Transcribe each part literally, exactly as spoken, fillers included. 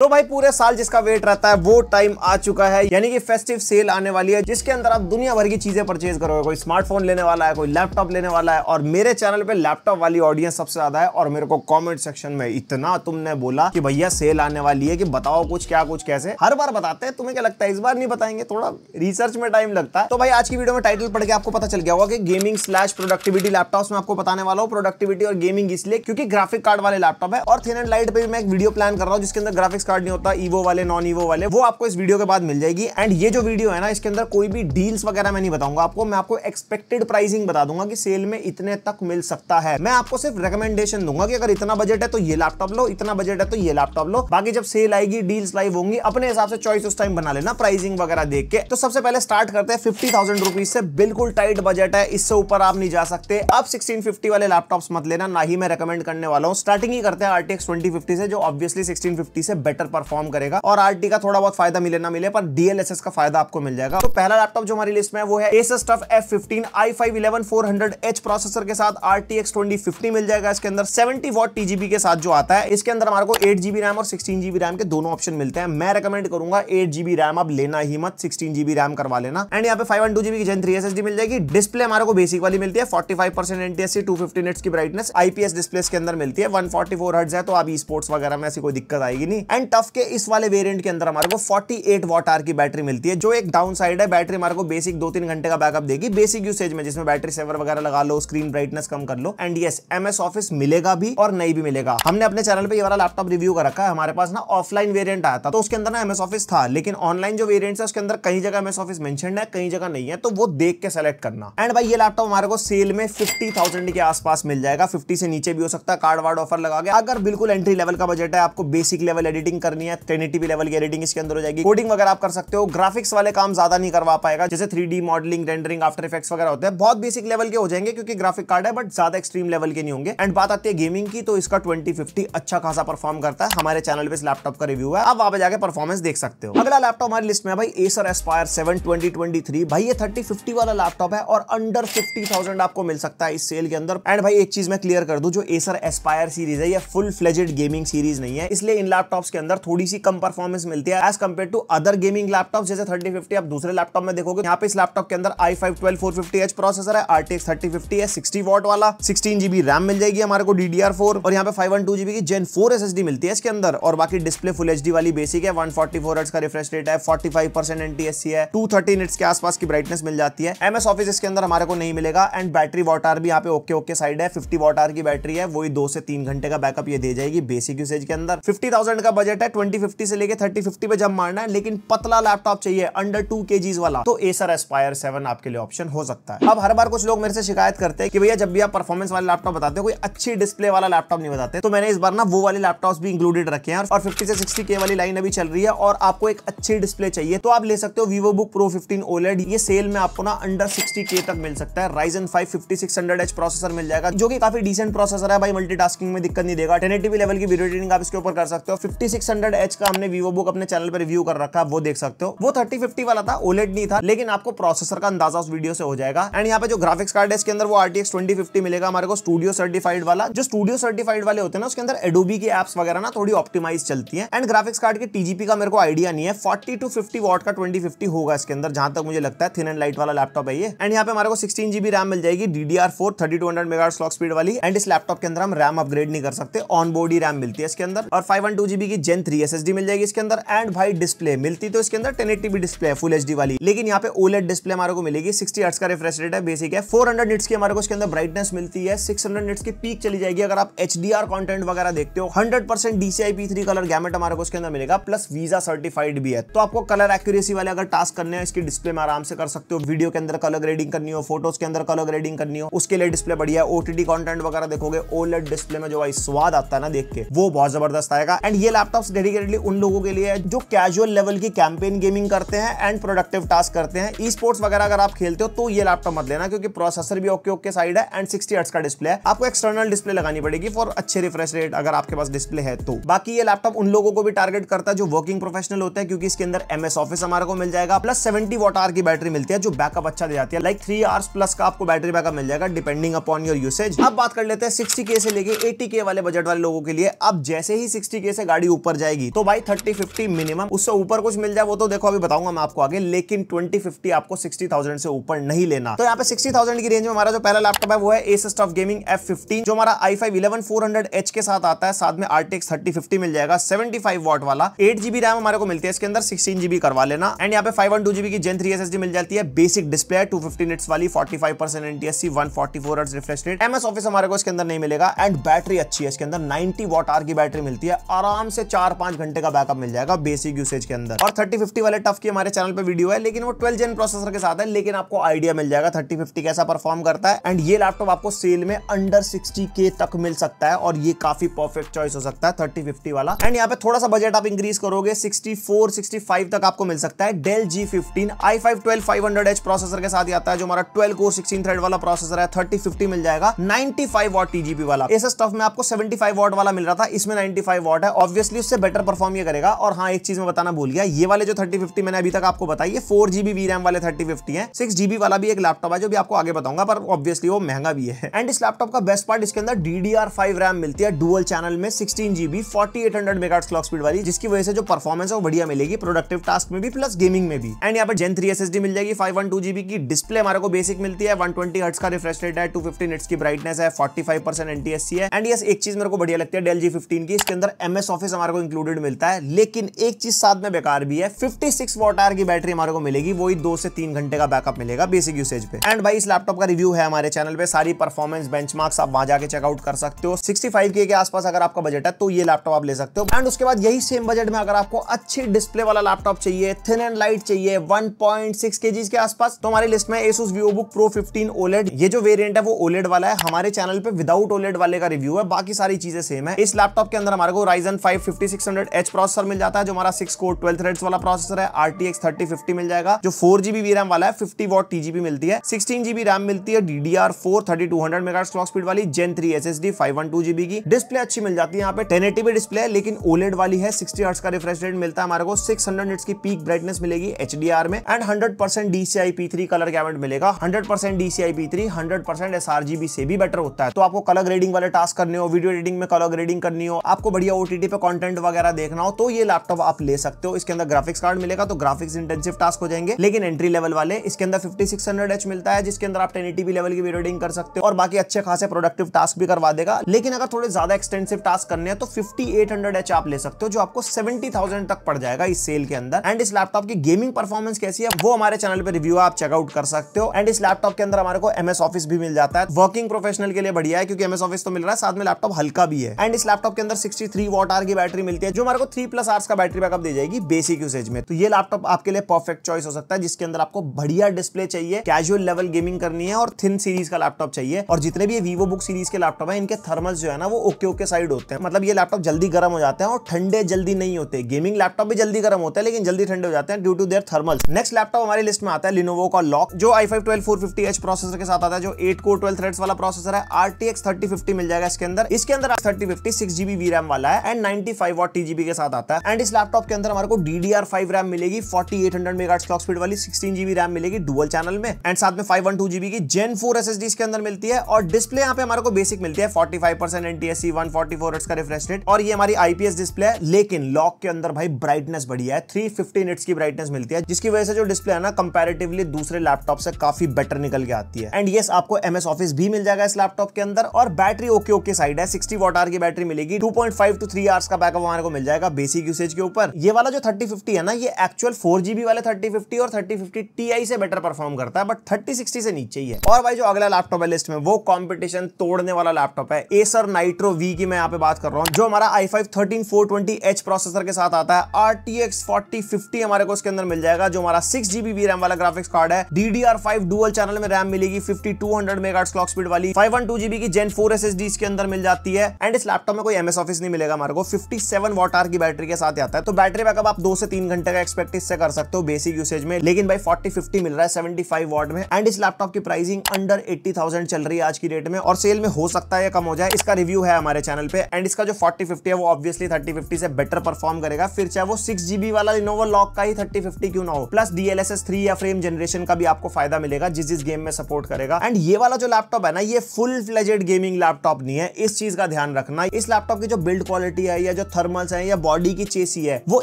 तो भाई पूरे साल जिसका वेट रहता है वो टाइम आ चुका है, यानी कि फेस्टिव सेल आने वाली है जिसके अंदर आप दुनिया भर की चीजें परचेज करोगे। कोई स्मार्टफोन लेने वाला है, कोई लैपटॉप लेने वाला है, और मेरे चैनल पे लैपटॉप वाली ऑडियंस सबसे ज्यादा है। और मेरे को कमेंट सेक्शन में इतना तुमने बोला कि भैया सेल आने वाली है कि बताओ कुछ क्या कुछ कैसे। हर बार बताते हैं, तुम्हें क्या लगता है इस बार नहीं बताएंगे? थोड़ा रिसर्च में टाइम लगता है। तो भाई आज की वीडियो में टाइटल पढ़ के आपको पता चल गया होगा कि गेमिंग स्लैश प्रोडक्टिविटी लैपटॉप में आपको बताने वाला हूँ। प्रोडक्टिविटी और गेमिंग इसलिए क्योंकि ग्राफिक कार्ड वाले लैपटॉप है, और थिन एंड लाइट पे भी मैं एक वीडियो प्लान कर रहा हूँ जिसके अंदर ग्राफिक्स कार्ड नहीं होता, ईवो वाले नॉन ईवो वाले, वो आपको इस वीडियो के बाद मिल जाएगी। एंड ये जो वीडियो है ना, इसके अंदर कोई भी डील्स वगैरह मैं नहीं बताऊंगा आपको, मैं आपको एक्सपेक्टेड प्राइसिंग बता दूंगा कि सेल में इतने तक मिल सकता है। मैं आपको सिर्फ रिकमेंडेशन दूंगा कि अगर इतना बजट है तो ये लैपटॉप लो, इतना बजट है तो ये लैपटॉप लो। बाकी जब सेल आएगी, डील्स लाइव होंगी, अपने हिसाब से चॉइस उस टाइम बना लेना प्राइसिंग वगैरह देख के। तो सबसे पहले स्टार्ट करते हैं फिफ्टी थाउजेंड रुपीज से। बिल्कुल टाइट बजट है, इससे ऊपर आप नहीं जा सकते। आप सिक्सटीन फिफ्टी वाले लैपटॉप मत लेना, ना ही मैं रिकमेंड करने वाला हूँ। स्टार्टिंग ही करते हैं आरटीएक्स ट्वेंटी फिफ्टी से, जो ऑब्वियसली सिक्सटीन फिफ्टी से बेटर परफॉर्म करेगा, और आरटी का थोड़ा बहुत फायदा मिले ना मिले पर डीएलएसएस का फायदा आपको मिल जाएगा। तो पहला लैपटॉप जो हमारी लिस्ट में है वो है Acer टफ एफ फिफ्टीन आई five eleven four hundred H processor के साथ आरटीएक्स ट्वेंटी फिफ्टी मिल जाएगा। इसके अंदर सेवेंटी वॉट टीजीपी के साथ जो आता है, इसके अंदर हमारे को एट जीबी रैम और सिक्सटीन जीबी रैम के दोनों ऑप्शन मिलते हैं। मैं रेकमेंड करूंगा एट जीबी रैम आप लेना ही मत, सिक्सटीन जीबी रैम करवा लेना। एंड यहाँ पे फाइव वन टू जीबी की जेन थ्री एसएसडी मिल जाएगी। डिस्प्ले हमारे को बेसिक वाली मिलती है, forty five percent NTSC, two fifty nits की ब्राइटनेस, आईपीएस डिस्प्ले के अंदर मिलती है, वन फोर्टी फोर हर्ट्ज है, तो आप ई स्पोर्ट्स वगैरह में ऐसी कोई दिक्कत आएगी नहीं। एंड टफ के इस वाले वेरिएंट के अंदर हमारे को फोर्टी एट वॉट आवर की बैटरी मिलती है, जो एक डाउन साइड है। बैटरी हमारे को बेसिक दो तीन घंटे का बैकअप देगी बेसिक यूसेज में, जिसमें बैटरी सेवर वगैरह लगा लो, स्क्रीन ब्राइटनेस कम कर लो। एंड यस, एमएस ऑफिस मिलेगा भी और नहीं भी मिलेगा। हमने अपने चैनल पे ये वाला लैपटॉप रिव्यू कर रखा है। हमारे पास ना ऑफलाइन वेरिएंट आया था, तो उसके अंदर ना एमएस ऑफिस था, लेकिन ऑनलाइन जो वेरिएंट है उसके अंदर कई जगह एमएस ऑफिस मेंशन है, कई जगह नहीं है, तो वो देख के सेलेक्ट करना। एंड भाई ये लैपटॉप हमारे को सेल में फिफ्टी थाउजेंड के आसपास मिल जाएगा, फिफ्टी से नीचे भी हो सकता है कार्ड वार्ड ऑफर लगा के। अगर बिल्कुल एंट्री लेवल का बजट है, आपको बेसिक लेवल एडिटिंग करनी है, टेन एटी पी लेवल की एडिटिंग इसके अंदर हो जाएगी, कोडिंग वगैरह आप कर सकते हो। ग्राफिक्स वाले काम ज्यादा नहीं करवा पाएगा, जैसे three D modelling, rendering, after effects वगैरह होते हैं, बहुत बेसिक लेवल के हो जाएंगे क्योंकि ग्राफिक कार्ड है, बट ज्यादा एक्सट्रीम लेवल के नहीं होंगे। एंड बात आती है गेमिंग की, तो इसका ट्वेंटी फिफ्टी अच्छा खासा परफॉर्म करता है। हमारे चैनल पे इस लैपटॉप का रिव्यू है, आप वहां पे जाके परफॉर्मेंस देख सकते हो। अगला लैपटॉप हमारी लिस्ट में है भाई Acer Aspire seven twenty twenty three. भाई ये थर्टी फिफ्टी वाला लैपटॉप है और अंडर फिफ्टी थाउजेंड आपको मिल सकता है इस सेल के अंदर। एंड भाई एक चीज मैं क्लियर कर दूं, जो Acer Aspire सीरीज है ये फुल फ्लेजेड गेमिंग सीरीज नहीं है, इसलिए इन लैपटॉप्स के अंदर थोड़ी सी कम परफॉर्मेंस मिलती है as compare to other gaming laptop. जैसे थर्टी फिफ्टी आप दूसरे लैपटॉप में देखोगे, यहाँ पे इस लैपटॉप के अंदर i five twelve four fifty H processor है, आरटीएक्स थर्टी फिफ्टी है, सिक्सटी वॉट वाला, सिक्सटीन जीबी रैम मिल जाएगी हमारे को, डी डी आर फोर, और यहाँ पे फाइव वन टू जीबी की जेन फोर एसएसडी मिलती है इसके अंदर। और बाकी डिस्प्ले फुल एचडी वाली बेसिक है, वन फोर्टी फोर हर्ट्ज का रिफ्रेश रेट है, फोर्टी फाइव परसेंट एनटीएससी है, टू थर्टी निट्स के आसपास की ब्राइटनेस मिल जाती है। एमएस ऑफिस इसके अंदर हमारे को नहीं मिलेगा। एंड बैटरी वॉट आवर भी यहाँ पे ओके ओके साइड है, फिफ्टी वॉट आवर की बैटरी है, वही दो से तीन घंटे का बैकअप ये दे जाएगी बेसिक यूसेज के अंदर। फिफ्टी थाउजेंड का बजट है, ट्वेंटी फिफ्टी से लेके थर्टी फिफ्टी पे जब मारना है, लेकिन पतला लैपटॉप चाहिए अंडर टू केजीज वाला, तो Acer Aspire सेवन आपके लिए ऑप्शन हो सकता है। अब हर बार कुछ लोग मेरे से शिकायत करते हैं कि भैया जब भी आप परफॉर्मेंस वाले लैपटॉप बताते हो, कोई अच्छी डिस्प्ले वाला लैपटॉप नहीं बताते, तो मैंने इस बार ना वो वाले लैपटॉप्स भी इंक्लूडेड रखे हैं। और फिफ्टी से सिक्सटी के वाली लाइन अभी चल रही है, और आपको एक अच्छी डिस्प्ले चाहिए तो आप ले सकते हो VivoBook Pro फिफ्टीन OLED। ये सेल में आपको ना अंडर सिक्सटी के तक मिल सकता है। Ryzen five fifty six hundred H processor मिल जाएगा, जो कि काफी डिसेंट प्रोसेसर है भाई, मल्टीटास्किंग में दिक्कत नहीं देगा, टेन एटी पी लेवल की वीडियो एडिटिंग आप इसके ऊपर कर सकते हो। फिफ्टी सिक्स हंड्रेड एच का हमने VivoBook अपने चैनल पर रिव्यू कर रखा है, वो देख सकते हो। वो थर्टी फिफ्टी वाला था, OLED नहीं था, लेकिन आपको प्रोसेसर का अंदाजा उस वीडियो से हो जाएगा। एंड यहाँ पे जो ग्राफिक्स कार्ड है इसके अंदर वो आरटीएक्स ट्वेंटी फिफ्टी मिलेगा हमारे को, स्टूडियो सर्टिफाइड वाला। जो स्टूडियो सर्टिफाइड वाले होते हैं ना, उसके अंदर एडोबी की एप्स वगैरह ना थोड़ी ऑप्टिमाइज चलती है। एंड ग्राफिक्स कार्ड के टीजीपी का मेरे को आइडिया नहीं है, फोर्टी टू फिफ्टी वॉट का ट्वेंटी फिफ्टी होगा इसके अंदर, जहां तक मुझे लगता है। थिन एंड लाइट वाला लैपटॉप है ये। एंड यहाँ पे हमारे को सिक्सटीन जीबी रैम मिल जाएगी, D D R four, thirty two hundred megahertz clock speed वाली। एंड इस लैपटॉप के अंदर हम रैम अपग्रेड नहीं कर सकते, ऑन बोर्ड ही रैम मिलती है इसके अंदर। और फाइव वन टू जीबी की जेन थ्री एसएसडी मिल जाएगी इसके अंदर। एंड भाई डिस्प्ले मिलती तो इसके अंदर ten eighty P display full HD वाली, लेकिन यहाँ पे OLED डिस्प्ले हमारे को मिलेगी, सिक्सटी हर्ट्ज का रिफ्रेश रेट है, बेसिक है, फोर हंड्रेड निट्स की हमारे को इसके अंदर ब्राइटनेस मिलती है, सिक्स हंड्रेड निट्स की पीक चली जाएगी अगर आप एच डी आर कंटेंट वगैरह देखते हो। Hundred percent D C I P three colour gamut हमारे को इसके अंदर मिलेगा, प्लस वीजा सर्टिफाइड भी है, तो आपको कलर एक्यूरेसी वाले अगर टास्क करने हैं इसकी डिस्प्ले में आराम से कर सकते हो। वीडियो के अंदर कलर ग्रेडिंग करनी हो, फोटोज के अंदर कलर ग्रेडिंग करनी हो, उसके लिए डिस्प्ले बढ़िया है। ओटीटी कंटेंट वगैरह देखोगे OLED डिस्प्ले में जो भाई स्वाद आता है ना देख के, वो बहुत जबरदस्त आएगा। एंड ये लैपटॉप्स डेडिकेटेडली उन लोगों के लिए है जो कैजुअल लेवल की कैंपेन गेमिंग करते हैं एंड प्रोडक्टिव टास्क करते हैं। ई स्पोर्ट्स वगैरह अगर आप खेलते हो तो ये लैपटॉप मत लेना, क्योंकि प्रोसेसर भी ओके ओके साइड है एंड सिक्सटी हर्ट्ज का डिस्प्ले है। आपको एक्सटर्नल डिस्प्ले लगानी पड़ेगी फॉर अच्छे रिफ्रेश रेट अगर आपके पास डिस्प्ले है तो। बाकी ये लैपटॉप उन लोगों को भी टारगेट करता है जो वर्किंग प्रोफेशनल होते हैं, क्योंकि इसके अंदर एमएस ऑफिस हमारे को मिल जाएगा, प्लस सेवेंटी वॉट आवर की बैटरी मिलती है जो बैकअप अच्छा दे जाती है, लाइक थ्री आवर्स प्लस का आपको बैटरी बैकअप मिल जाएगा डिपेंडिंग अपॉन योर यूसेज। अब बात कर लेते हैं सिक्सटी के से लेके एटी के वाले बजट वाले लोगों के लिए। अब जैसे ही सिक्सटी के से गाड़ी ऊपर ऊपर जाएगी तो भाई थर्टी फिफ्टी मिनिमम, उससे ऊपर कुछ मिल जाए वो तो देखो अभी बताऊंगा मैं आपको आगे, लेकिन ट्वेंटी फिफ्टी आपको सिक्सटी थाउजेंड से ऊपर नहीं लेना। तो यहाँ पे सिक्सटी थाउजेंड की रेंज में हमारा जो पहला लैपटॉप है वो है Asus TUF Gaming F fifteen, जो हमारा i five eleven four hundred H के साथ आता है, साथ में R T X thirty fifty मिल जाएगा, सेवेंटी फाइव वाट वाला, एट जी बी रैम हमारे को मिलती है इसके अंदर, सिक्सटीन जी बी करवा लेना, एंड यहाँ पे five one two G B की gen three S S D मिल जाती है, basic display two fifty nits वाली, forty five percent N T S C, one forty four hertz refresh rate, MS office हमारे को इसके अंदर नहीं मिलेगा, एंड बैटरी अच्छी है इसके अंदर, नाइंटी वाट आवर की बैटरी मिलती है, आराम से चार पांच घंटे का बैकअप मिल जाएगा बेसिक यूसेज के अंदर। और थर्टी फिफ्टी वाले टफ की हमारे चैनल पे वीडियो है, लेकिन वो ट्वेल्थ जेन प्रोसेसर के साथ है, लेकिन आपको आइडिया मिल जाएगा थर्टी फिफ्टी कैसा परफॉर्म करता है। एंड ये लैपटॉप आपको सेल में अंडर सिक्सटी के तक मिल सकता है और ये काफी परफेक्ट चॉइस हो सकता है थर्टी फिफ्टी वाला। एंड यहाँ पे थोड़ा सा बजट आप इंक्रीज करोगे सिक्सटी फोर सिक्सटी फाइव तक आपको मिल सकता है। डेल जी फिफ्टीन आई five twelve five hundred H processor के साथ आता है, जो हमारा ट्वेल्व कोर सिक्सटीन थ्रेड वाला प्रोसेसर है, थर्टी फिफ्टी मिल जाएगा, ninety five watt T G P वाला। Asus TUF में आपको सेवेंटी फाइव वाट वाला मिल रहा था, इसमें नाइंटी फाइव वाट है, ऑब्वियसली उससे बेटर परफॉर्म ये करेगा। और हाँ एक चीज मैं बताना भूल गया, ये वाले जो थर्टी फिफ्टी मैंने अभी तक आपको बताई है four G B V RAM वाले थर्टी फिफ्टी है, सिक्स जी बी वाला भी एक लैपटॉप है जो भी आपको आगे बताऊंगा, पर ऑब्वियसली वो महंगा भी है। एंड इस लैपटॉप का बेस्ट पार्ट इसके अंदर D D R five RAM मिलती है डुअल चैनल में, sixteen G B forty eight hundred megahertz clock speed वाली, जिसकी वजह से जो परफॉर्मेंस है वो बढ़िया मिलेगी प्रोडक्टिव टास्क में भी प्लस गेमिंग में भी। एंड यहाँ पर gen three S S D मिल जाएगी, five one two G B की डिस्प्ले हमारे को बेसिक मिलती है, वन ट्वेंटी हर्ट्ज का रिफ्रेश रेट है, टू फिफ्टी निट्स की ब्राइटनेस है, forty five percent N T S C है। एंड यस एक चीज मेरे को बढ़िया लगती है डेल जी फिफ्टीन की, इसके अंदर एमएस ऑफिस हमारे को इंक्लूडेड मिलता है, लेकिन एक चीज साथ में बेकार भी है, फिफ्टी सिक्स वाट आवर की बैटरी हमारे को मिलेगी, वही दो से तीन घंटे का बैकअप मिलेगा बेसिक यूसेज पे। एंड भाई इस लैपटॉप का रिव्यू है हमारे चैनल पे, सारी परफॉर्मेंस बेंचमार्क्स आप वहां जाके चेकआउट कर सकते हो। सिक्सटी फाइव के के आसपास अगर आपका बजट है तो ये लैपटॉप आप ले सकते हो। एंड उसके बाद यही सेम बजट में अगर आपको अच्छी डिस्प्ले वाला लैपटॉप चाहिए, थिन एंड लाइट चाहिए, वन पॉइंट सिक्स केजी के आसपास, तो हमारी लिस्ट में Asus VivoBook Pro fifteen OLED, ये जो वेरिएंट है वो OLED वाला है, हमारे चैनल पे विदाउट OLED वाले का रिव्यू है, बाकी सारी चीजें सेम है। इस लैपटॉप के अंदर हमारे को Ryzen five fifty six hundred H processor मिल जाता है, जो हमारा सिक्स कोर ट्वेल्व थ्रेड्स वाला प्रोसेसर है, R T X thirty fifty मिल जाएगा, जो four G B V RAM वाला है, fifty watt T G P मिलती है, सिक्सटीन जी बी RAM मिलती है, D D R four thirty two hundred megahertz clock speed वाली, gen three S S D five one two G B की display अच्छी मिल जाती है, यहाँ पे टेन एटी पी डिस्प्ले है लेकिन OLED वाली है, सिक्सटी हर्ट्ज का रिफ्रेश रेट मिलता है हमारे को, सिक्स हंड्रेड निट्स की पीक ब्राइटनेस मिलेगी एच डी आर में, and hundred percent D C I P three colour gamut मिलेगा, hundred percent D C I P three, hundred percent S R G B से भी better होता है। तो आपको कलर ग्रेडिंग वाले टास्क करने हो, वीडियो एडिटिंग में कलर ग्रेडिंग करनी हो, आपको बढ़िया ओ टी टी पे कंटेंट वगैरह देखना हो, तो ये लैपटॉप आप ले सकते हो। इसके अंदर ग्राफिक्स कार्ड मिलेगा तो ग्राफिक्स इंटेंसिव टास्क हो जाएंगे, लेकिन एंट्री लेवल वाले इसके अंदर फिफ्टी सिक्स हंड्रेड एच मिलता है, जिसके अंदर आप टेन एटी पी लेवल की वीडियो एडिटिंग कर सकते हो और बाकी अच्छे खासे प्रोडक्टिव टास्क भी करवा देगा। लेकिन अगर थोड़े ज्यादा एक्सटेंसिव टास्क करने हैं तो फिफ्टी एट हंड्रेड एच आप ले सकते हो, जो आपको सेवेंटी थाउजेंड तक पड़ जाएगा इस सेल के अंदर। एंड इस लैपटॉप की गेमिंग परफॉर्मेंस कैसी है वो हमारे चैनल पे रिव्यू आप चेकआउट कर सकते हो। एंड इस लैपटॉप के अंदर हमारे को एमएस ऑफिस भी मिल जाता है, वर्किंग प्रोफेशनल के लिए बढ़िया है क्योंकि एमएस ऑफिस तो मिल रहा है, साथ में लैपटॉप हल्का भी है। एंड इस लैपटॉप के अंदर सिक्सटी थ्री वाट आवर की बैटरी मिलती है, जो हमारे को थ्री प्लस आवर्स का बैटरी बैकअप दे जाएगी बेसिक यूसेज में। तो ये लैपटॉप आपके लिए परफेक्ट चॉइस हो सकता है, जिसके अंदर आपको बढ़िया डिस्प्ले चाहिए, कैजुअल लेवल गेमिंग करनी है और थिन सीरीज का लैपटॉप चाहिए। और जितने भी VivoBook सीरीज के लैपटॉप है इनके थर्मल्स जो है ना वो ओके ओके साइड होते हैं, मतलब ये लैपटॉप जल्दी गर्म हो जाते हैं और ठंडे जल्दी नहीं होते। गेमिंग लैपटॉप भी जल्दी गर्म होते हैं लेकिन जल्दी ठंडे हो जाते हैं due to their thermals. Next laptop हमारी लिस्ट में आता है Lenovo का लॉक, जो i five twelve four fifty H processor के साथ आता है, जो एट कोर ट्वेल्व थ्रेड्स वाला प्रोसेसर है, R T X thirty fifty मिल जाएगा इसके अंदर, इसके अंदर thirty fifty six G B V RAM वाला है and ninety five watt T G P के साथ आता है। एंड इस लैपटॉप के अंदर हमारे को D D R five RAM मिलेगी, forty eight hundred megahertz clock speed वाली, सिक्सटीन जी बी RAM मिलेगी डुअल चैनल में, एंड साथ में five one two G B की gen four S S D इसके अंदर मिलती है। और डिस्प्ले यहाँ पे हमारे को बेसिक मिलती है, forty five percent N T S C, one forty four hertz का रिफ्रेश रेट, और ये हमारी आई पी एस डिस्प्ले है। लेकिन लॉक के अंदर भाई ब्राइटनेस बढ़िया है, थ्री फिफ्टी निट्स की ब्राइटनेस मिलती है, जिसकी वजह से जो डिस्प्ले है ना कंपैरेटिवली दूसरे लैपटॉप से काफी बेटर निकल के आती है। एंड यस आपको एमएस ऑफिस भी मिल जाएगा इस लैपटॉप के अंदर, और बैटरी ओके ओके साइड है, सिक्सटी वाट आवर की बैटरी मिलेगी, two point five two three hours का बैकअप हमारे को मिल जाएगा बेसिक यूसेज के ऊपर। ये वाला जो थर्टी फिफ्टी है ना ये एक्चुअल फोर जी बी वाले थर्टी फिफ्टी और थर्टी फिफ्टी टी आई से बेटर परफॉर्म करता है, बट थर्टी सिक्सटी से नीचे ही है। और भाई जो अगला लैपटॉप है लिस्ट में वो कंपटीशन तोड़ने वाला लैपटॉप है, Acer Nitro V की मैं यहाँ पे बात कर रहा हूँ, जो हमारा i five thirteen four twenty H processor के साथ आता है, R T X forty fifty हमारे को इसके अंदर मिल जाएगा, जो हमारा six G B V RAM वाला ग्राफिक्स कार्ड है, D D R five dual channel में RAM मिलेगी, fifty two hundred megahertz clock speed वाली, five one two G B की gen four S S D इसके अंदर मिल जाती है। एंड इस लैपटॉप में कोई एमएस ऑफिस नहीं मिलेगा हमारे को, फिफ्टी सेवन वाट आवर की बैटरी के साथ आता है, तो बैटरी बैकअप आप दो से तीन घंटे का एक्सपेक्ट इससे कर सकते हो बेसिक यूसेज में। लेकिन भाई फोर्टी फिफ्टी मिल रहा है सेवेंटी फाइव वाट में, एंड इस लैपटॉप की प्राइसिंग अंडर एटी थाउजेंड चल रही है आज की डेट में, और सेल में हो सकता है कम हो जाए, इसका रिव्यू है हमारे चैनल पे। एंड इसका जो फोर्टी फिफ्टी है वो ऑब्वियसली थर्टी फिफ्टी से बेटर परफॉर्म करेगा, फिर चाहे वो सिक्स जी बी वाला Lenovo लॉक का ही थर्टी फिफ्टी क्यों ना हो, plus D L S S three या फ्रेम जनरेशन का भी आपको फायदा मिलेगा जिस जिस गेम में सपोर्ट करेगा। एंड ये वाला जो लैपटॉप है ना ये फुल फ्लेजेड गेमिंग लैपटॉप नहीं है, इस चीज का ध्यान रखना। इस लैपटॉप की जो बिल्ड क्वालिटी है या जो थर्मल्स हैं या बॉडी की चेसी है वो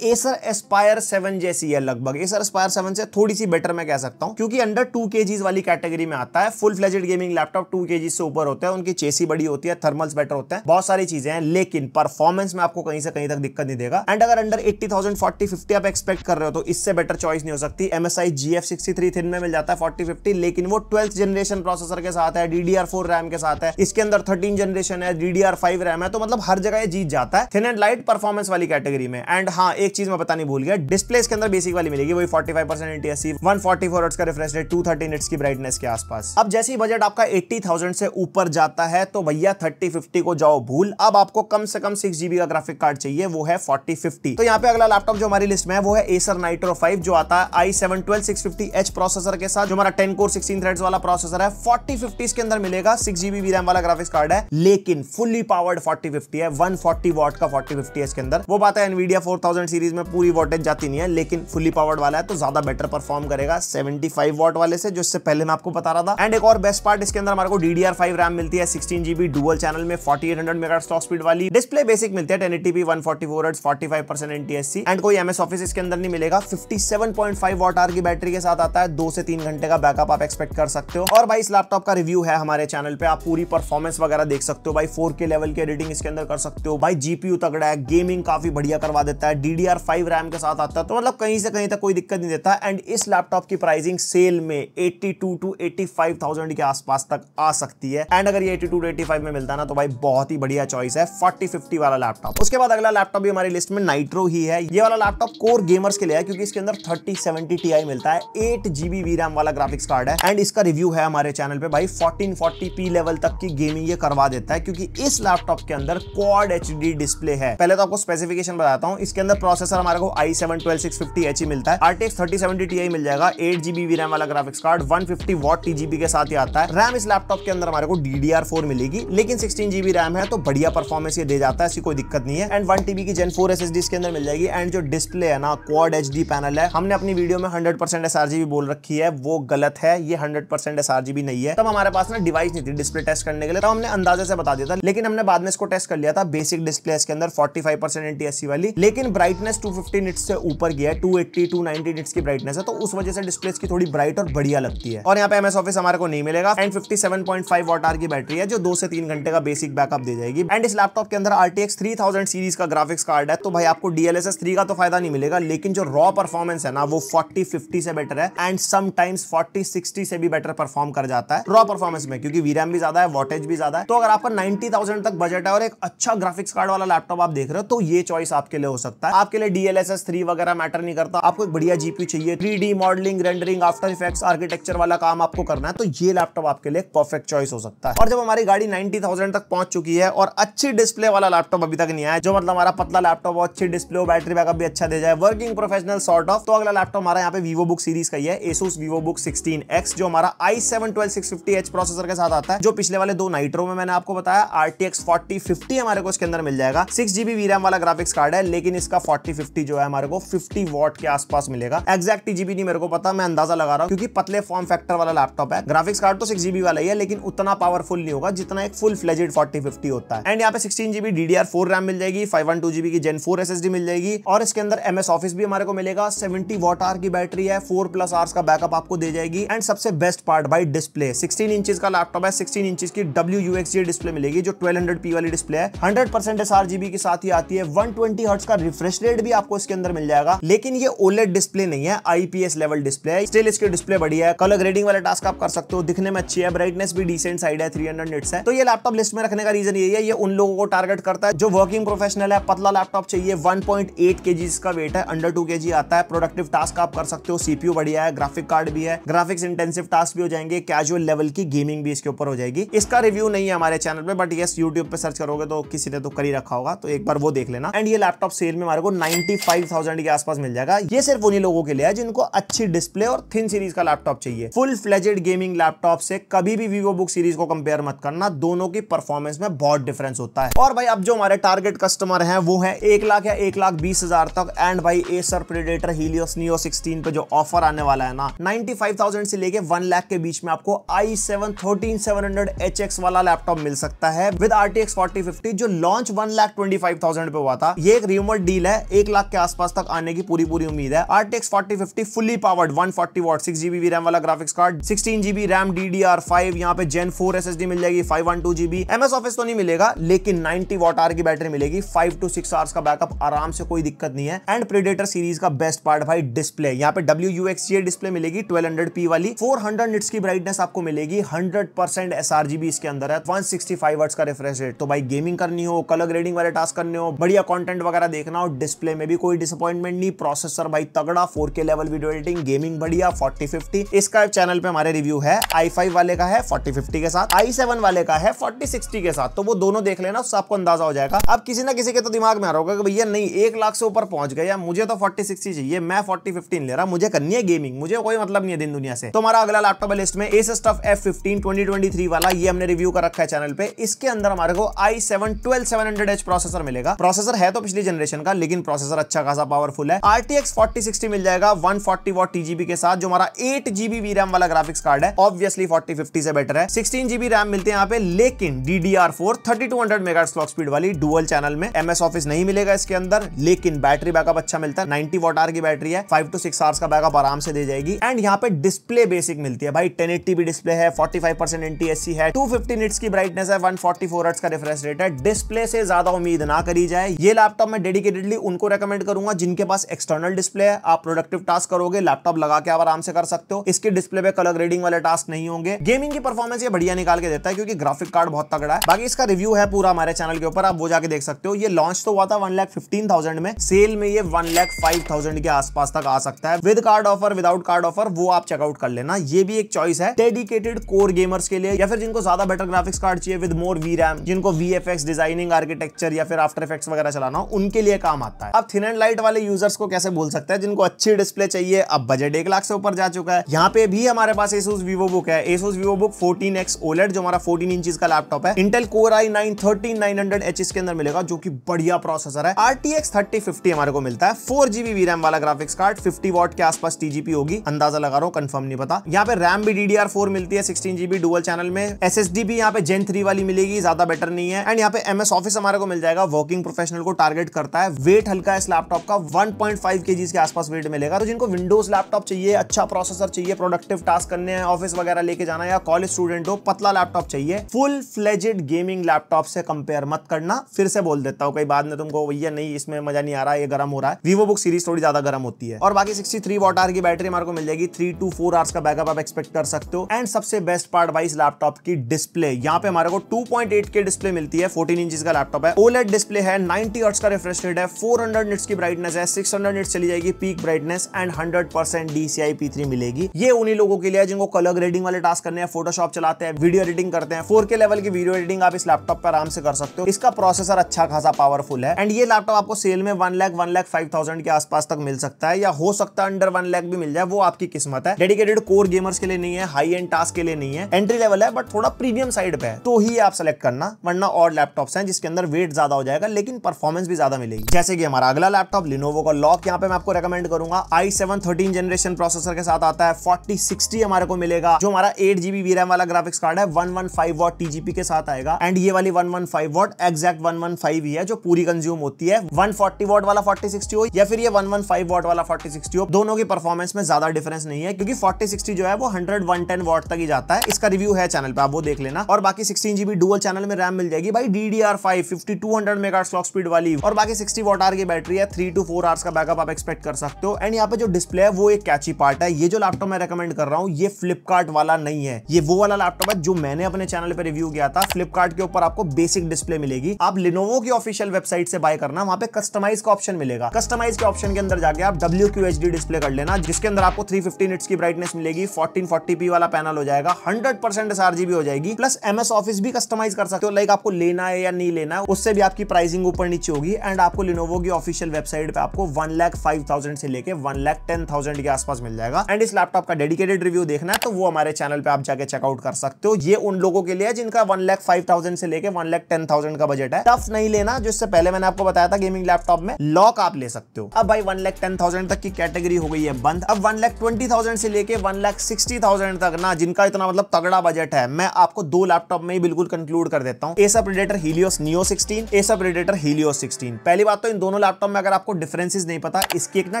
Acer Aspire सेवन जैसी है लगभग। Acer Aspire सेवन से थोड़ी सी बेटर मैं कह सकता हूँ क्योंकि अंडर टू केजीज वाली कैटेगरी में आता है। Full fledged gaming laptop two KGs से ऊपर होता है, उनकी चेसी बड़ी होती है, थर्मल्स बेटर होते हैं, बहुत सारी चीजें हैं, लेकिन परफॉर्मेंस में आपको कहीं से कहीं तक दिक्कत नहीं देगा। एंड अगर under eighty thousand forty fifty आप एक्सपेक्ट कर रहे हो तो इससे बेटर चॉइस नहीं हो सकती। M S I G F sixty three thin में मिल जाता है फोर्टी फिफ्टी, लेकिन वो ट्वेल्थ जनरेशन प्रोसेसर के साथ है, D D R फ़ोर रैम के साथ है, इसके अंदर थर्टीन जनरेशन है, D D R फ़ाइव रैम है, तो मतलब हर जगह ये जीत जाता है थिन एंड लाइट परफॉर्मेंस वाली कैटेगरी में। एंड हाँ, एक चीज मैं पता नहीं भूल गया, डिस्प्ले इसके अंदर बेसिक वाली मिलेगी, वही forty five percent N T S C, one forty four hertz का refresh rate, two thirty nits की ब्राइटनेस के आसपास। अब जैसे ही बजट आपका एट्टी थाउजेंड से ऊपर जाता है तो भैया थर्टी फिफ्टी को जाओ भूल, अब आपको कम से कम सिक्स जीबी का ग्राफिक कार्ड चाहिए, वो है फोर्टी फिफ्टी। तो यहाँ पे अगला लैपटॉप जो हमारी लिस्ट में है वो है Acer Nitro फाइव, जो आता है i seven twelve six fifty H processor के साथ, जो हमारा टेन कोर सिक्सटीन थ्रेड्स वाला प्रोसेसर है। फोर्टी फिफ्टी के अंदर मिलेगा, सिक्स जीबी V RAM वाला ग्राफिक्स कार्ड है, लेकिन फुली पावर्ड फोर्टी फिफ्टी है, वन फोर्टी वॉट का फोर्टी फिफ्टी है इसके अंदर। वो बात है Nvidia फोर थाउजेंड सीरीज में पूरी वोल्टेज जाती नहीं है, लेकिन फुली पावर्ड वाला है तो ज्यादा बेटर परफॉर्म करेगा सेवेंटी फाइव वॉट वाले से, जो इससे पहले मैं आपको बता रहा था। एंड एक और बेस्ट पार्ट, इसके अंदर हमारे को D D R five RAM मिलती है, सिक्सटीन जीबी डुअल चैनल में, forty eight hundred megahertz top speed वाली, डिस्प्ले बेसिक मिलती है ten eighty p, one forty four hertz, forty five percent N T S C। And कोई M S Office इसके अंदर नहीं मिलेगा, fifty seven point five watt hour की battery के साथ आता है, दो से तीन घंटे का बैकअप आप एक्सपेक्ट कर सकते हो। और भाई इस लैपटॉप का रिव्यू है हमारे चैनल पे, आप पूरी परफॉर्मेंस वगैरह देख सकते हो भाई, फोर के लेवल की एडिटिंग इसके अंदर कर सकते हो भाई, जीपीयू तगड़ा है, गेमिंग काफी बढ़िया करवा देता है, D D R five RAM के साथ आता है, तो मतलब कहीं से कहीं तक कोई दिक्कत नहीं देता। एंड इस लैपटॉप की प्राइसिंग सेल में eighty two to eighty five thousand के आसपास तक आ सकती है। एंड अगर ये eighty two to eighty five में मिलता ना तो भाई बहुत ही बढ़िया चॉइस है फोर्टी फिफ्टी वाला लैपटॉप। उसके बाद अगला लैपटॉप भी हमारी लिस्ट में नाइट्रो ही है। ये वाला लैपटॉप कोर गेमर्स के लिए है क्योंकि इसके अंदर थर्टी सेवेंटी Ti मिलता है, एट जीबी V RAM वाला ग्राफिक्स कार्ड है, एंड इसका रिव्यू है हमारे चैनल पे भाई, फोर्टीन फोर्टी P लेवल तक की गेमिंग ये करवा देता है क्योंकि इस लैपटॉप के अंदर क्वाड एचडी डिस्प्ले है। पहले तो आपको स्पेसिफिकेशन बताता हूं, इसके अंदर प्रोसेसर हमारे को i seven twelve six fifty H ही मिलता है, R T X thirty seventy Ti मिल जाएगा, एट जीबी V RAM वाला graphics card, one fifty watt T G P के साथ ही आता है। रैम इस लैपटॉप के अंदर हमारे को D D R फ़ोर मिलेगी, लेकिन सिक्सटीन जीबी रैम है तो बढ़िया परफॉर्मेंस ये दे जाता है, इसकी कोई दिक्कत नहीं है। एंड वन टीबी की gen four S S D इसके अंदर मिल जाएगी। एंड जो डिस्प्ले है ना, क्वाड एचडी पैनल है, हमने अपनी वीडियो में हंड्रेड परसेंट sRGB बोल रखी है, वो गलत है, ये हंड्रेड परसेंट sRGB नहीं है। तब हमारे पास ना डिवाइस नहीं थी डिस्प्ले टेस्ट करने के लिए, तब हमने अंदाजे से बता दिया था, लेकिन हमने बाद में इसको टेस्ट कर लिया था। बेसिक डिस्प्ले इसके अंदर forty five percent N T S C वाली, लेकिन ब्राइटनेस टू फिफ्टी निट्स से ऊपर गया है, two eighty to ninety nits की ब्राइटनेस है, तो उस वजह से डिस्प्ले की थोड़ी ब्राइट और बढ़िया लगती है। और यहाँ पे M S Office हमारे को नहीं मिलेगा। And fifty seven point five watt hour की बैटरी है जो दो से तीन घंटे का बेसिक बैकअप दे जाएगी। एंड इस लैपटॉप के अंदर R T X three thousand series का ग्राफिक्स कार्ड है, तो भाई आपको D L S S three का तो फायदा नहीं मिलेगा, लेकिन जो रॉ परफॉर्मेंस है ना वो फोर्टी फिफ्टी से बेटर है, एंड समटाइम्स फोर्टी सिक्सटी से भी बेटर परफॉर्म कर जाता है रॉ परफॉर्मेंस में, क्योंकि V RAM भी ज्यादा है, वॉटेज भी ज्यादा है। तो अगर आपका नाइंटी थाउजेंड तक बजट है और एक अच्छा ग्राफिक्स कार्ड वाला लैपटॉप आप देख रहे हो तो ये चॉइस आपके लिए हो सकता है। आपके लिए D L S S three वगैरह मैटर नहीं करता, आपको एक बढ़िया जीपीयू चाहिए, three D modelling, rendering, after effects, architecture वाला काम आपको करना है तो ये लैपटॉप आपके लिए परफेक्ट चॉइस हो सकता है। और जब हमारी गाड़ी नाइंटी थाउजेंड तक पहुंच चुकी है और अच्छी डिस्प्ले वाला लैपटॉप अभी तक नहीं आया, जो मतलब हमारा पतला लैपटॉप और अच्छी डिस्प्ले और बैटरी बैकअप भी अच्छा दे जाए, वर्किंग प्रोफेशनल सॉर्ट ऑफ, तो अगला लैपटॉप हमारा यहाँ पे VivoBook सीरीज का ही है, Asus VivoBook सिक्सटीन एक्स, जो हमारा i seven twelve six fifty H processor के साथ आता है, जो पिछले वाले दो नाइट्रो में मैंने आपको बताया। R T X forty fifty हमारे को इसके अंदर मिल जाएगा, सिक्स जीबी V RAM वाला ग्राफिक्स कार्ड है, लेकिन इसका फोर्टी फिफ्टी जो है हमारे को फिफ्टी वॉट के आसपास मिलेगा। एग्जैक्ट T G P नहीं मेरे को पता, मैं अंदाजा लगा रहा हूँ क्योंकि पतले फॉर्म फैक्टर वाला लैपटॉप है, ग्राफिक्स कार्ड तो सिक्स जीबी वाला ही है, लेकिन उतना पावरफुल नहीं होगा जितना एक फुल फ्लेजेड फोर्टी फिफ्टी होता है। एंड यहाँ पे sixteen GB D D R four RAM मिल जाएगी, फाइव वन टू जीबी की Gen four S S D मिल जाएगी, और इसके अंदर M S Office भी हमारे को मिलेगा, सेवेंटी वॉट आवर की बैटरी है, फोर प्लस आवर्स का बैकअप आपको दे जाएगी। एंड सबसे बेस्ट पार्ट भाई डिस्प्ले, सिक्सटीन इंचेस का लैपटॉप है, सिक्सटीन इंचेस की W U X G display मिलेगी, जो ट्वेल्व हंड्रेड P वाली डिस्प्ले है, हंड्रेड परसेंट sRGB के साथ ही आती है, वन ट्वेंटी हर्ट्ज का रिफ्रेश रेट भी आपको इसके अंदर मिल जाएगा, लेकिन ये OLED डिस्प्ले नहीं है, I P S level display है, स्टिल इसकी डिस्प्ले बढ़िया है, कलर ग्रेडिंग वाले टास्क आप कर सकते हो, दिखने में अच्छी है, ब्राइटनेस भी डिसेंट साइड है, थ्री हंड्रेड निट्स है। तो ये लैपटॉप लिस्ट में रखने का रीजन यही है, ये उन लोगों को टारगेट करता है जो वर्किंग प्रोफेशनल है, पतला लैपटॉप चाहिए, वन पॉइंट एट केजी का वेट है, अंडर टू केजी आता है, प्रोडक्टिव टास्क आप कर सकते हो, सीपीयू बढ़िया है, ग्राफिक कार्ड भी है, ग्राफिक्स इंटेंसिव टास्क भी हो जाएंगे, कैजुअल लेवल की गेमिंग भी इसके ऊपर हो जाएगी। इसका रिव्यू नहीं है हमारे चैनल पे, बट यस यूट्यूब पे सर्च करोगे तो किसी ने तो कर ही रखा होगा, तो एक बार वो देख लेना। एंड ये लैपटॉप सेल में हमारे को नाइंटी फाइव थाउजेंड के आसपास मिल जाएगा। ये सिर्फ उन्हीं लोगों के लिए है जिनको अच्छी डिस्प्ले और थिन सीरीज का लैपटॉप चाहिए। फुल फ्लेजेड गेमिंग लैपटॉप से कभी भी VivoBook सीरीज को कंपेयर मत करना, दोनों की परफॉर्मेंस में बहुत डिफरेंस होता है। और भाई अब जो हमारे टारगेट कस्टमर हैं वो है एक लाख या एक लाख बीस हजार तक। एंड भाई Acer Predator Helios Neo sixteen पे जो ऑफर आने वाला है ना, नाइंटी फाइव थाउजेंड से लेके वन लाख के बीच में आपको i seven thirteen seven hundred H X वाला लैपटॉप मिल सकता है with R T X forty fifty, जो launch one lakh twenty five five thousand पे हुआ था। ये एक रिमोट डील है, एक लाख के आसपास तक आने की पूरी पूरी उम्मीद है। RTX forty fifty fully powered one forty watt six GB RAM वाला graphics card, sixteen GB RAM, D D R five, यहाँ पे जेन फोर एसएसडी मिल जाएगी, five one two GB. MS Office तो नहीं मिलेगा लेकिन नाइनटी वॉट आर की बैटरी मिलेगी, फाइव टू सिक्स आवर्स का बैकअप आराम से, कोई दिक्कत नहीं है। एंड प्रेडेटर सीरीज का बेस्ट पार्ट भाई डिस्प्ले, यहाँ पे W U X G display मिलेगी ट्वेल्व हंड्रेड पी वाली, फोर हंड्रेड निट्स की ब्राइटनेस आपको मिलेगी, हंड्रेड परसेंट एसआरजीबी इसके अंदर है, वन सिक्सटी फाइव हर्ट्ज का रिफ्रेश रेट। तो भाई गेमिंग करनी हो, कलर ग्रेडिंग वाले टास्क करने हो, बढ़िया कंटेंट वगैरह देखना हो, डिस्प्ले में भी कोई डिसअपॉइंटमेंट नहीं। प्रोसेसर भाई तगड़ा, four K level video editing, gaming बढ़िया, फोर्टी फिफ्टी इसका चैनल पे हमारे रिव्यू है, आई फाइव वाले का है फोर्टी फिफ्टी के साथ, आई सेवन वाले का है फोर्टी सिक्सटी के साथ, तो वो दोनों देख लेना, उससे आपको अंदाजा हो जाएगा। अब किसी ना किसी के तो दिमाग में आ रहा होगा कि भैया नहीं एक लाख से ऊपर पहुंच गए, मुझे तो फोर्टी सिक्सटी चाहिए, मैं फोर्टी फिफ्टी नहीं ले रहा, मुझे करनी है गेमिंग, मुझे कोई मतलब नहीं है दिन दुनिया से। तो हमारा अगला लैपटॉप है लिस्ट में Acer Stuff F fifteen twenty twenty three वाला, ये हमने रिव्यू कर रखा है चैनल पे। इसके अंदर हमारे को i seven twelve seven hundred H processor मिलेगा, प्रोसेसर है तो पिछली जनरेशन का लेकिन प्रोसेसर अच्छा खासा पावरफुल है। आरटीएक्स फोर्टी सिक्सटी मिल जाएगा वन फोर्टी वॉट टीजीबी के साथ, जो हमारा एट जीबी वीरैम वाला ग्राफिक्स कार्ड है, ऑब्वियसली फोर्टी फिफ्टी से बेटर है। सिक्सटीन जीबी रैम मिलते हैं यहाँ पे, लेकिन D D R four thirty two hundred megahertz clock speed वाली डुअल चैनल में। एमएस ऑफिस नहीं मिलेगा इसके अंदर, लेकिन बैटरी बैकअप अच्छा मिलता है, नाइनटी वॉट आर की बैटरी है, फाइव टू सिक्स आवर्स का बैकअप आराम से दे जाएगी। एंड यहाँ पे डिस्प्ले बेसिक मिलती है भाई, टेन एटी पी डिस्प्ले है, forty five percent N T S C है, टू फिफ्टी निट्स की ब्राइटनेस है, वन फोर्टी फोर हर्ट्ज का रिफ्रेश रेट है। डिस्प्ले से ज्यादा उम्मीद ना करी जाए। ये लैपटॉप मैं डेडिकेटेडली उनको रेकमेंड करूंगा जिनके पास एक्सटर्नल डिस्प्ले है, आप प्रोडक्टिव टास्क करोगे लैपटॉप लगा के आप आराम से कर सकते हो। इसके डिस्प्ले पे कलर ग्रेडिंग वाले टास्क नहीं होंगे। गेमिंग की परफॉर्मेंस ये बढ़िया निकाल के देता है क्योंकि ग्राफिक कार्ड बहुत तगड़ा है। बाकी इसका रिव्यू है पूरा हमारे चैनल के ऊपर, आप वो जाके देख सकते हो। ये लॉन्च तो हुआ था वन लाख फिफ्टीन थाउजेंड में, सेल में ये वन लाख फाइव थाउजेंड के आसपास तक आ सकता है, with card offer without card offer, वो आप चेकआउट कर लेना। ये भी एक चॉइस है डेडिकेटेड कोर गेमर्स के लिए, या फिर जिनको ज्यादा बेटर ग्राफिक्स कार्ड चाहिए विद मोर वीरैम, जिनको वीएफएक्स डिजाइनिंग, आर्किटेक्चर या फिर आफ्टर इफेक्ट्स वगैरह चलाना हो, उनके लिए काम आता है। अब थिन एंड लाइट वाले यूजर्स को कैसे बोल सकते हैं जिनको अच्छी डिस्प्ले चाहिए। अब बजट एक लाख से ऊपर जा चुका है। यहाँ पे भी हमारे पास एसूस वीवोबुक है, Asus Vivobook fourteen X OLED, जो हमारा फोर्टीन इंचेस का लैपटॉप है, Intel Core i nine thirteen nine hundred H इसके अंदर मिलेगा, जो कि बढ़िया प्रोसेसर है। आरटीएक्स थर्टी फिफ्टी हमारे को मिलता है, फोर जीबी वीरैम वाला ग्राफिक्स कार्ड, फिफ्टी वॉट के आसपास टीजीपी होगी, अंदाजा लगा रहा हूं, कंफर्म नहीं पता। यहाँ पे रैम भी डी डी आर फोर मिलती है सिक्सटीन जीबी डुअल चैनल में, एसएसडी भी यहाँ पे जेन थ्री वाली मिलेगी, ज्यादा बेटर नहीं है। एंड यहाँ पे एमएस ऑफिस हमारे को मिल जाएगा, वर्किंग प्रोफेशनल को टारगेट करता है। वेट हल्का है इस लैपटॉप का, वन पॉइंट फाइव केजी के आसपास वेट मिलेगा। तो जिनको विंडोज लैपटॉप चाहिए, अच्छा प्रोसेसर चाहिए, प्रोडक्टिव टास्क करने हैं, ऑफिस वगैरह लेके जाना, या कॉलेज स्टूडेंट हो, पतला लैपटॉप चाहिए, फुल फ्लेजेड गेमिंग लैपटॉप से कंपेयर मत करना। फिर से बोल देता हूँ, कई बाद में तुमको भैया नहीं इसमें मजा नहीं आ रहा, ये गर्म हो रहा है, वीवो बुक सीरीज थोड़ी ज्यादा गर्म होती है। और बाकी सिक्सटी थ्री वॉट आवर की बैटरी हमारे को मिल जाएगी, थ्री टू फोर आवर्स का बैकअप आप एक्सपेक्ट कर सकते हो। एंड सबसे बेस्ट पार्ट भाई इस लैपटॉप की डिस्प्ले, यहाँ पे हमारे को two point eight K display मिलती है, फोर्टीन इंचेस का लैपटॉप है, ओलेड डिस्प्ले है, नाइनटी हर्ट्ज का रिफ्रेश रेट है, फोर हंड्रेड निट्स की ब्राइटनेस है, सिक्स हंड्रेड निट्स चली जाएगी peak brightness, and hundred percent D C I P three मिलेगी। ये उन्हीं लोगों के लिए है जिनको कलर ग्रेडिंग वाले टास्क करने हैं, फोटोशॉप चलाते हैं, वीडियो एडिटिंग करते हैं, फोर के लेवल की वीडियो एडिटिंग आप इस लैपटॉप पर आराम से कर सकते हो। इसका प्रोसेसर अच्छा खासा पावरफुल है। एंड ये लैपटॉप आपको सेल में one lakh one lakh five thousand के आसपास तक मिल सकता है, या हो सकता है अंडर वन लाख भी मिल जाए, वो आपकी किस्मत है। डेडिकेटेड कोर गेमर्स के लिए नहीं है, हाई एंड टास्क के लिए नहीं है, एंट्री लेवल है बट थोड़ा प्रीमियम साइड पे है, तो ही आप सेलेक्ट करना, वरना और लैपटॉप्स हैं जिसके अंदर वेट ज्यादा हो जाएगा लेकिन परफॉर्मेंस भी ज्यादा मिलेगी। जैसे कि हमारा अगला लैपटॉप लिनोवो का लॉक, यहाँ पे मैं आपको रेकमेंड करूंगा, i seven thirteen generation processor के साथ आता है, फोर्टी सिक्सटी हमारे को मिलेगा, जो हमारा एट जीबी वीरैम वाला ग्राफिक्स कार्ड है, वन फिफ्टीन वॉट टीजीपी के साथ आएगा। एंड ये वाली one fifteen watt exact one fifteen ही है जो पूरी कंज्यूम होती है, वन फोर्टी वॉट वाला फोर्टी सिक्सटी हो या फिर ये वन फिफ्टीन वॉट वाला फोर्टी सिक्सटी हो, दोनों की परफॉर्मेंस में ज्यादा डिफरेंस नहीं है क्योंकि फोर्टी सिक्सटी जो है वो हंड्रेड वन टेन वॉट तक ही जाता है। इसका रिव्यू है चैनल पे, आप वो देख लेना। और बाकी सिक्सटीन जीबी डुअल चैनल में रैम मिल जाएगी भाई D D R five fifty two hundred megahertz clock speed वाली, और बाकी सिक्सटी वॉट आवर की बैटरी है, थ्री टू फोर आवर्स का बैकअप आप एक्सपेक्ट कर सकते हो। एंड यहाँ पे जो डिस्प्ले है वो एक कैची पार्ट है। ये जो लैपटॉप मैं रेकमेंड कर रहा हूँ ये फ्लिपकार्ट वाला नहीं है, ये वो वाला लैपटॉप है जो मैंने अपने चैनल पे रिव्यू किया था। फ्लिपकार्ट के ऊपर आपको बेसिक डिस्प्ले मिलेगी, आप लिनोवो की ऑफिशियल वेबसाइट से बाय करना, वहाँ पे कस्टमाइज का ऑप्शन मिलेगा, कस्टमाइज के ऑप्शन के अंदर जाके आप W Q H D display कर लेना, जिसके अंदर आपको थ्री फिफ्टी निट्स की ब्राइटनेस मिलेगी, फोर्टीन फोर्टी पी वाला पैनल हो जाएगा, हंड्रेड परसेंट एसआरजीबी हो जाएगी, प्लस एमएस ऑफिस भी कस्टमाइज कर सकते हो, लाइक आपको लेना है या नहीं लेना है, उससे भी आपकी प्राइसिंग ऊपर नीचे होगी। एंड आपको लिनोवो की ऑफिशियल वेबसाइट पे आपको वन लाख फाइव थाउजेंड से लेके वन लाख टेन थाउजेंड के आसपास मिल जाएगा। एंड इस लैपटॉप का डेडिकेटेड रिव्यू देखना है तो वो हमारे चैनल पे आप जाके चेकआउट कर सकते हो। ये उन लोगों के लिए जिनका वन लाख फाइव थाउजेंड से लेके वन लाख टेन थाउजेंड का बजट है। टफ नहीं लेना, जिससे पहले मैंने आपको बताया था गेमिंग लैपटॉप में लॉक आप ले सकते हो। अब भाई वन लाख टेन थाउजेंड तक की कैटेगरी हो गई है बंद, अब वन लाख ट्वेंटी थाउजेंड से लेके वन लाख सिक्सटी थाउजेंड तक ना, जिनका इतना मतलब तगड़ा बजट है, मैं आपको दो लैपटॉप में ही बिल्कुल कंक्लूड कर देता हूँ। Acer Predator Helios Neo sixteen, Acer Acer Predator Helios sixteen. पहली बात तो इन दोनों लैपटॉप में अगर आपको डिफरेंसेस नहीं पता, इसकी एक ना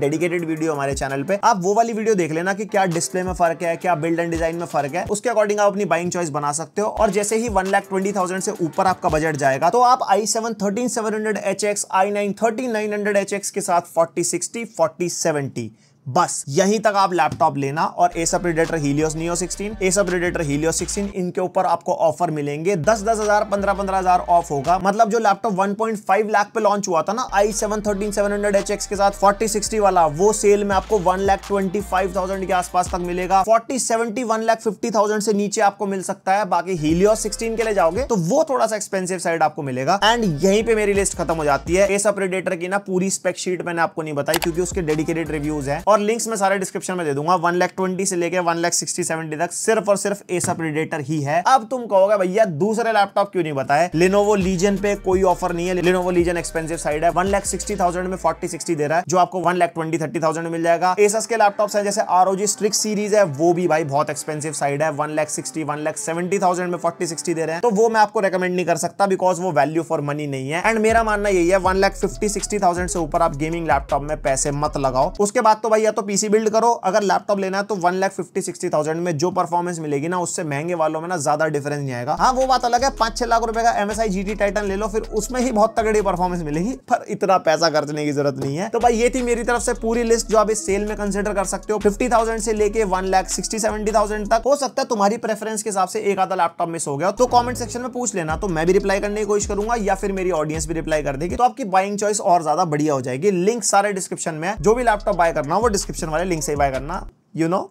डेडिकेटेड वीडियो हमारे चैनल पे, आप वो वाली वीडियो देख लेना कि क्या डिस्प्ले में फर्क है, क्या बिल्ड एंड डिजाइन में फर्क है। उसके अकॉर्डिंग आप अपनी बाइंग चॉइस बना सकते हो। और जैसे ही एक लाख बीस हज़ार से ऊपर आपका बजट जाएगा तो आप I seven thirteen seven hundred H X, I nine thirteen nine hundred H X के साथ फोर्टी सिक्सटी, फोर्टी सेवेंटी, बस यहीं तक आप लैपटॉप लेना। और Acer Predator Helios Neo sixteen, Acer Predator Helios sixteen, इनके ऊपर आपको ऑफर मिलेंगे, दस दस हजार, पंद्रह पंद्रह हजार ऑफ होगा। मतलब जो लैपटॉप एक पॉइंट पाँच लाख पे लॉन्च हुआ था ना I seven thirteen seven hundred H X के साथ फोर्टी सिक्सटी वाला, वो सेल में आपको एक लाख पच्चीस हज़ार के आसपास तक मिलेगा। फोर्टी सेवेंटी एक लाख पचास हज़ार से नीचे आपको मिल सकता है। बाकी Helios सिक्सटीन के लिए जाओगे तो वो थोड़ा सा एक्सपेंसिव साइड आपको मिलेगा। एंड यहीं पे मेरी लिस्ट खत्म हो जाती है। Acer Predator की ना पूरी स्पेक शीट मैंने आपको नहीं बताई क्योंकि उसके डेडिकेटेड रिव्यूज है, लिंक्स में सारे डिस्क्रिप्शन में दे दूंगा। एक लाख बीस से लेके एक लाख साठ सत्तर तक सिर्फ और सिर्फ Acer Predator ही है। अब तुम कहोगे भैया दूसरे लैपटॉप क्यों नहीं बताए? Lenovo Legion पे कोई ऑफर नहीं है, Lenovo Legion एक्सपेंसिव साइड है, एक लाख साठ हज़ार में फोर्टी सिक्सटी दे रहा है जो आपको एक लाख बीस तीस हज़ार में मिल जाएगा। Asus के लैपटॉप्स हैं जैसे R O G Strix series है, वो भी भाई बहुत एक्सपेंसिव साइड है, एक लाख साठ, एक लाख सत्तर हज़ार में फोर्टी सिक्सटी दे रहे हैं, तो वो मैं आपको रेकमेंड नहीं कर सकता बिकॉज वो वैल्यू फॉर मनी नहीं है। एंड मेरा मानना यही है, एक लाख पचास साठ हज़ार से ऊपर आप गेमिंग लैपटॉप में पैसे मत लगाओ। उसके बाद तो भाई या तो पीसी बिल्ड करो, अगर लैपटॉप लेना है तो एक लाख पचास साठ हज़ार में जो परफॉर्मेंस मिलेगी ना उससे महंगे वालों में ना ज्यादा डिफरेंस नहीं आएगा। हाँ वो बात अलग है, पांच छह लाख रुपए का M S I G T Titan ले लो, फिर उसमें ही बहुत तगड़ी परफॉर्मेंस मिलेगी, पर इतना पैसा खर्चने की जरूरत नहीं है। तो भाई ये थी मेरी तरफ से पूरी लिस्ट जो आप इस सेल में कंसिडर कर सकते हो, फिफ्टी थाउजेंड से लेके एक लाख साठ सत्तर हज़ार तक। हो सकता है तुम्हारी प्रेफरेंस के हिसाब से एक आधा लैपटॉप मिस हो गया तो कॉमेंट सेक्शन में पूछ लेना, तो मैं भी रिप्लाई करने की कोशिश करूंगा या फिर मेरी ऑडियंस भी रिप्लाई कर देगी, तो आपकी बाइंग चॉइस और ज्यादा बढ़िया हो जाएगी। लिंक सारे डिस्क्रिप्शन में, जो भी लैपटॉप बाय करना वो डिस्क्रिप्शन वाले लिंक से बाय करना, यू नो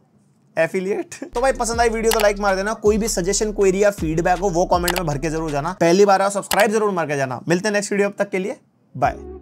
एफिलिएट। तो भाई पसंद आई वीडियो तो लाइक मार देना, कोई भी सजेशन, क्वेरी या फीडबैक हो वो कमेंट में भर के जरूर जाना। पहली बार आओ सब्सक्राइब जरूर मार के जाना। मिलते हैं नेक्स्ट वीडियो, अब तक के लिए बाय।